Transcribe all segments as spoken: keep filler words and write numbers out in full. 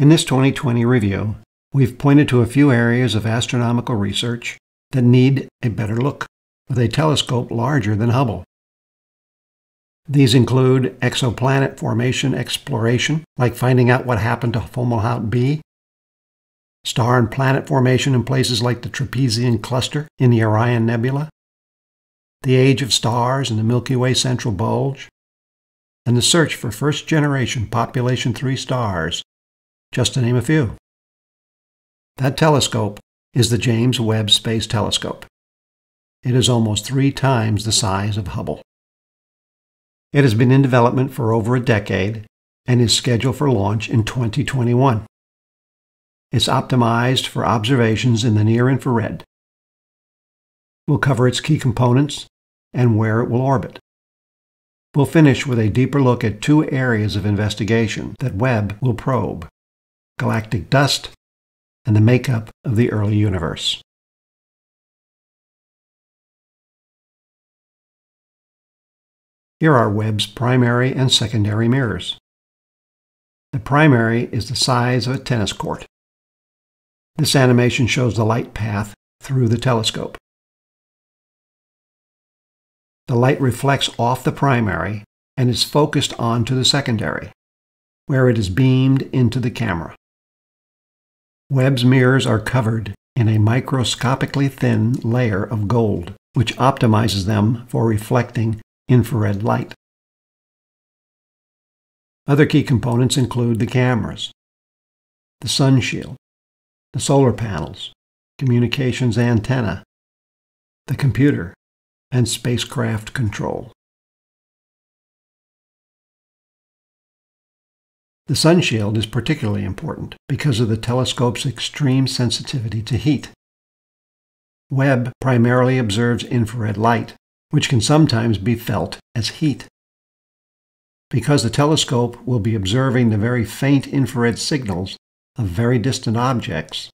In this twenty twenty review, we've pointed to a few areas of astronomical research that need a better look with a telescope larger than Hubble. These include exoplanet formation exploration, like finding out what happened to Fomalhaut b, star and planet formation in places like the Trapezium Cluster in the Orion Nebula, the age of stars in the Milky Way central bulge, and the search for first-generation Population three stars, just to name a few. That telescope is the James Webb Space Telescope. It is almost three times the size of Hubble. It has been in development for over a decade and is scheduled for launch in twenty twenty-one. It's optimized for observations in the near-infrared. We'll cover its key components and where it will orbit. We'll finish with a deeper look at two areas of investigation that Webb will probe: galactic dust and the makeup of the early universe. Here are Webb's primary and secondary mirrors. The primary is the size of a tennis court. This animation shows the light path through the telescope. The light reflects off the primary and is focused onto the secondary, where it is beamed into the camera. Webb's mirrors are covered in a microscopically thin layer of gold, which optimizes them for reflecting infrared light. Other key components include the cameras, the sun shield, the solar panels, communications antenna, the computer, and spacecraft control. The sun shield is particularly important because of the telescope's extreme sensitivity to heat. Webb primarily observes infrared light, which can sometimes be felt as heat. Because the telescope will be observing the very faint infrared signals of very distant objects,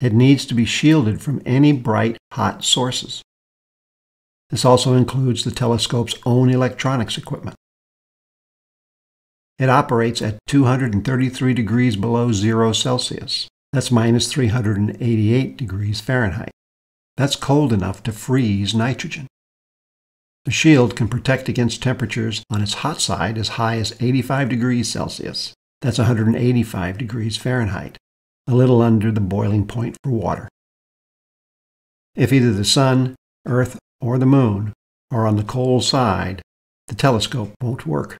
it needs to be shielded from any bright, hot sources. This also includes the telescope's own electronics equipment. It operates at two hundred thirty-three degrees below zero Celsius. That's minus three hundred eighty-eight degrees Fahrenheit. That's cold enough to freeze nitrogen. The shield can protect against temperatures on its hot side as high as eighty-five degrees Celsius. That's one hundred eighty-five degrees Fahrenheit, a little under the boiling point for water. If either the sun, Earth, or the moon are on the cold side, the telescope won't work.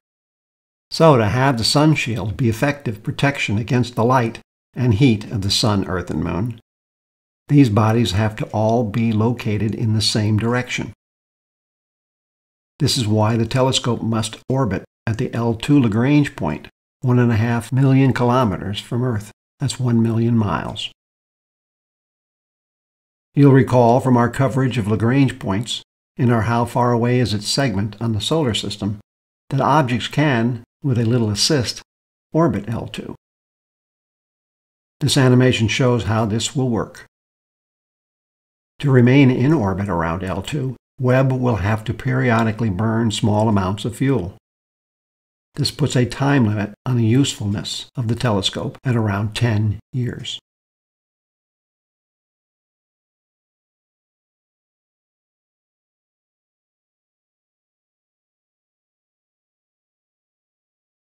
So to have the sun shield be effective protection against the light and heat of the sun, Earth, and moon, these bodies have to all be located in the same direction. This is why the telescope must orbit at the L two Lagrange point, one and a half million kilometers from Earth. That's one million miles. You'll recall from our coverage of Lagrange points in our How Far Away Is It segment on the solar system that objects can, with a little assist, orbit L two. This animation shows how this will work. To remain in orbit around L two, Webb will have to periodically burn small amounts of fuel. This puts a time limit on the usefulness of the telescope at around ten years.